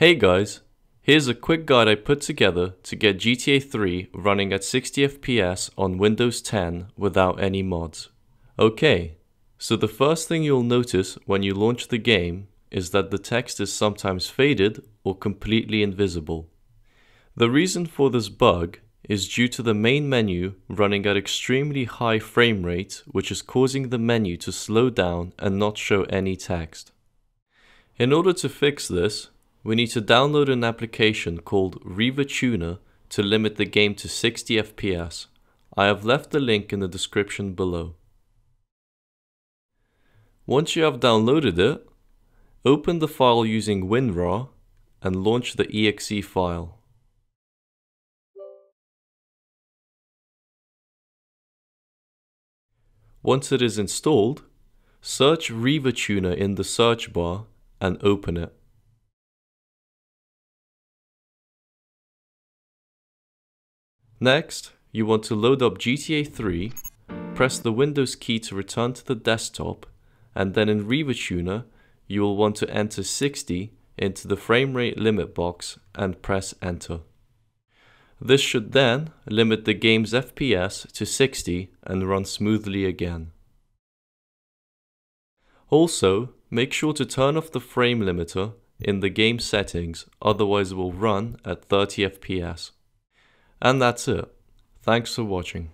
Hey guys, here's a quick guide I put together to get GTA 3 running at 60 FPS on Windows 10 without any mods. Okay, so the first thing you'll notice when you launch the game is that the text is sometimes faded or completely invisible. The reason for this bug is due to the main menu running at extremely high frame rate, which is causing the menu to slow down and not show any text. In order to fix this, we need to download an application called RivaTuner to limit the game to 60 FPS. I have left the link in the description below. Once you have downloaded it, open the file using WinRAR and launch the .exe file. Once it is installed, search RivaTuner in the search bar and open it. Next, you want to load up GTA 3, press the Windows key to return to the desktop, and then in RivaTuner, you will want to enter 60 into the frame rate limit box and press enter. This should then limit the game's FPS to 60 and run smoothly again. Also, make sure to turn off the frame limiter in the game settings, otherwise it will run at 30 FPS. And that's it. Thanks for watching.